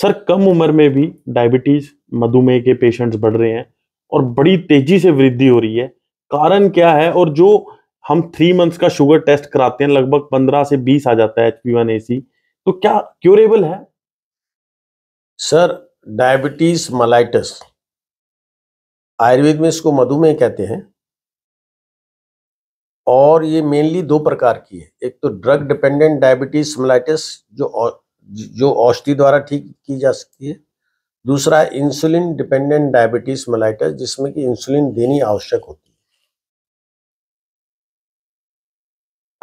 Sir कम उम्र में भी डायबिटीज मधुमेह के पेशेंट्स बढ़ रहे हैं और बड़ी तेजी से वृद्धि हो रही है, कारण क्या है? और जो हम 3 मंथ्स का शुगर टेस्ट कराते हैं लगभग 15 से 20 आ जाता है HbA1c, तो क्या क्यूरेबल है? सर डायबिटीज मालाइटस, आयुर्वेद में इसको मधुमेह कहते हैं, और ये मेनली 2 प्रकार की है। एक तो ड्रग डिपेंडेंट डायबिटीज मालाइटस जो औषधि द्वारा ठीक की जा सकती है, दूसरा इंसुलिन डिपेंडेंट डायबिटीज मालाइटस जिसमें कि इंसुलिन देनी आवश्यक होती है।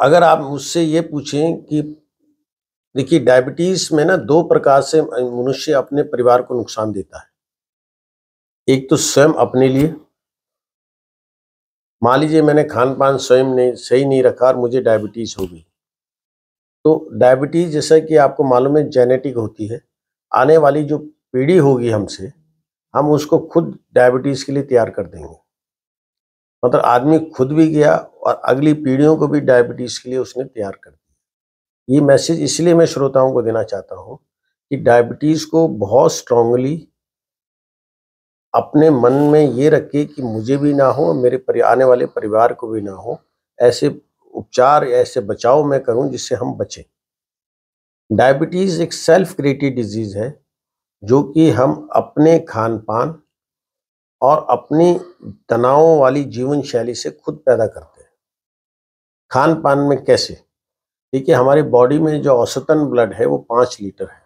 अगर आप मुझसे ये पूछें कि देखिए डायबिटीज में ना 2 प्रकार से मनुष्य अपने परिवार को नुकसान देता है। एक तो स्वयं अपने लिए, मान लीजिए मैंने खान पान स्वयं नहीं सही नहीं रखा और मुझे डायबिटीज हो गई, तो डायबिटीज जैसा कि आपको मालूम है जेनेटिक होती है, आने वाली जो पीढ़ी होगी हमसे, हम उसको खुद डायबिटीज के लिए तैयार कर देंगे। मतलब आदमी खुद भी गया और अगली पीढ़ियों को भी डायबिटीज के लिए उसने तैयार कर दिया। ये मैसेज इसलिए मैं श्रोताओं को देना चाहता हूं कि डायबिटीज को बहुत स्ट्रांगली अपने मन में ये रखे कि मुझे भी ना हो, मेरे आने वाले परिवार को भी ना हो, ऐसे उपचार ऐसे बचाव मैं करूं जिससे हम बचें। डायबिटीज एक सेल्फ क्रिएटेड डिजीज है जो कि हम अपने खान पान और अपनी तनावों वाली जीवन शैली से खुद पैदा करते हैं। खान पान में कैसे? देखिए हमारे बॉडी में जो औसतन ब्लड है वो 5 लीटर है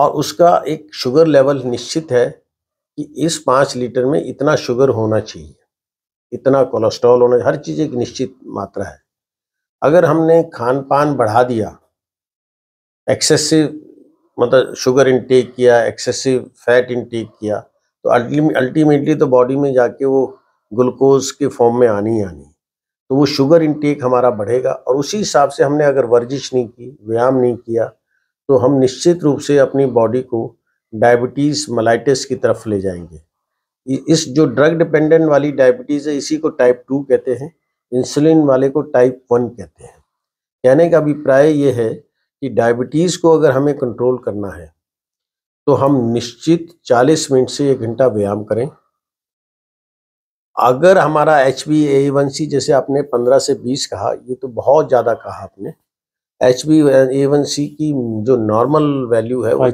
और उसका एक शुगर लेवल निश्चित है कि इस 5 लीटर में इतना शुगर होना चाहिए, इतना कोलेस्ट्रॉल होना, हर चीज़ एक निश्चित मात्रा है। अगर हमने खान पान बढ़ा दिया, एक्सेसिव मतलब शुगर इनटेक किया, एक्सेसिव फैट इनटेक किया, तो अल्टीमेटली तो बॉडी में जाके वो ग्लूकोज के फॉर्म में आनी ही आनी, तो वो शुगर इनटेक हमारा बढ़ेगा। और उसी हिसाब से हमने अगर वर्जिश नहीं की, व्यायाम नहीं किया, तो हम निश्चित रूप से अपनी बॉडी को डायबिटीज़ मालाइटिस की तरफ ले जाएंगे। इस जो ड्रग डिपेंडेंट वाली डायबिटीज़ है इसी को टाइप 2 कहते हैं, इंसुलिन वाले को टाइप 1 कहते हैं। कहने का अभिप्राय ये है कि डायबिटीज़ को अगर हमें कंट्रोल करना है तो हम निश्चित 40 मिनट से 1 घंटा व्यायाम करें। अगर हमारा HbA1c जैसे आपने 15 से 20 कहा, ये तो बहुत ज़्यादा कहा आपने। HbA1c की जो नॉर्मल वैल्यू है वो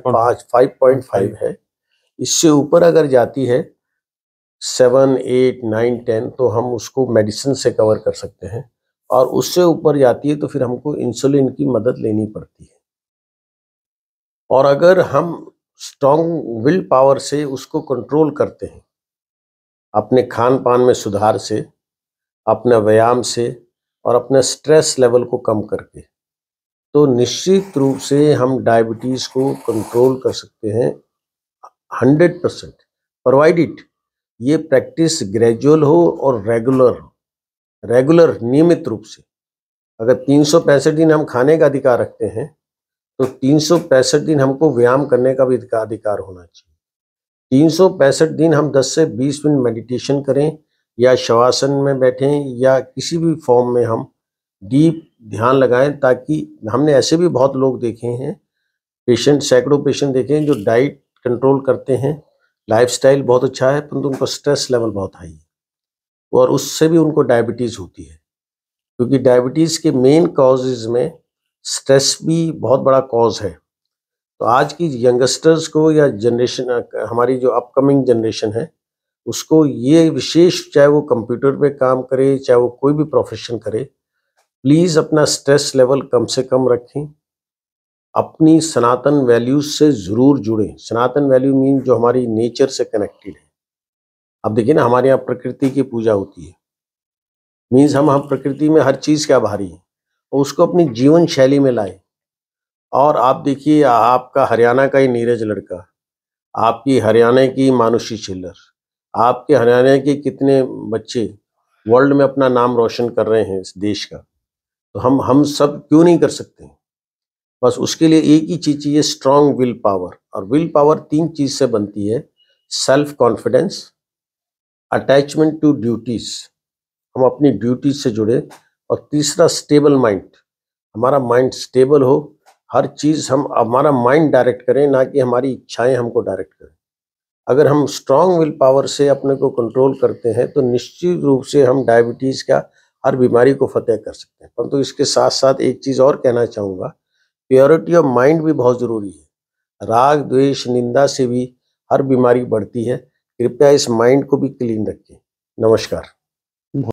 5.5 है, इससे ऊपर अगर जाती है 7, 8, 9, 10 तो हम उसको मेडिसिन से कवर कर सकते हैं, और उससे ऊपर जाती है तो फिर हमको इंसुलिन की मदद लेनी पड़ती है। और अगर हम स्ट्रॉन्ग विल पावर से उसको कंट्रोल करते हैं, अपने खान पान में सुधार से, अपने व्यायाम से और अपने स्ट्रेस लेवल को कम करके, तो निश्चित रूप से हम डायबिटीज़ को कंट्रोल कर सकते हैं 100%, प्रोवाइडेड ये प्रैक्टिस ग्रेजुअल हो और रेगुलर नियमित रूप से। अगर 365 दिन हम खाने का अधिकार रखते हैं तो 365 दिन हमको व्यायाम करने का भी अधिकार होना चाहिए। 365 दिन हम 10 से 20 मिनट मेडिटेशन करें, या शवासन में बैठें, या किसी भी फॉर्म में हम डीप ध्यान लगाएं, ताकि हमने ऐसे भी बहुत लोग देखे हैं, पेशेंट सैकड़ों पेशेंट देखे हैं जो डाइट कंट्रोल करते हैं, लाइफस्टाइल बहुत अच्छा है, परंतु उनका स्ट्रेस लेवल बहुत हाई है और उससे भी उनको डायबिटीज़ होती है। क्योंकि डायबिटीज़ के मेन कॉजेज़ में स्ट्रेस भी बहुत बड़ा कॉज है। तो आज की यंगस्टर्स को या जनरेशन, हमारी जो अपकमिंग जनरेशन है, उसको ये विशेष, चाहे वो कंप्यूटर पे काम करे, चाहे वो कोई भी प्रोफेशन करे, प्लीज़ अपना स्ट्रेस लेवल कम से कम रखें, अपनी सनातन वैल्यूज से ज़रूर जुड़ें। सनातन वैल्यू मीन जो हमारी नेचर से कनेक्टेड है। अब देखिए ना, हमारे यहाँ प्रकृति की पूजा होती है, मीन्स हम प्रकृति में हर चीज़ के आभारी हैं, और उसको अपनी जीवन शैली में लाए। और आप देखिए, आपका हरियाणा का ही नीरज लड़का, आपकी हरियाणा की मानुषी छिल्लर, आपके हरियाणा के कितने बच्चे वर्ल्ड में अपना नाम रोशन कर रहे हैं इस देश का, तो हम सब क्यों नहीं कर सकते? बस उसके लिए एक ही चीज़ चाहिए, स्ट्रांग विल पावर। और विल पावर 3 चीज़ से बनती है, self confidence, attachment to duties, हम अपनी ड्यूटीज से जुड़े, और तीसरा स्टेबल माइंड, हमारा माइंड स्टेबल हो, हर चीज़ हम हमारा माइंड डायरेक्ट करें, ना कि हमारी इच्छाएं हमको डायरेक्ट करें। अगर हम स्ट्रांग विल पावर से अपने को कंट्रोल करते हैं तो निश्चित रूप से हम डायबिटीज़ का हर बीमारी को फतेह कर सकते हैं। परंतु इसके साथ साथ एक चीज़ और कहना चाहूँगा, प्योरिटी ऑफ माइंड भी बहुत ज़रूरी है। राग द्वेष निंदा से भी हर बीमारी बढ़ती है। कृपया इस माइंड को भी क्लीन रखें। नमस्कार।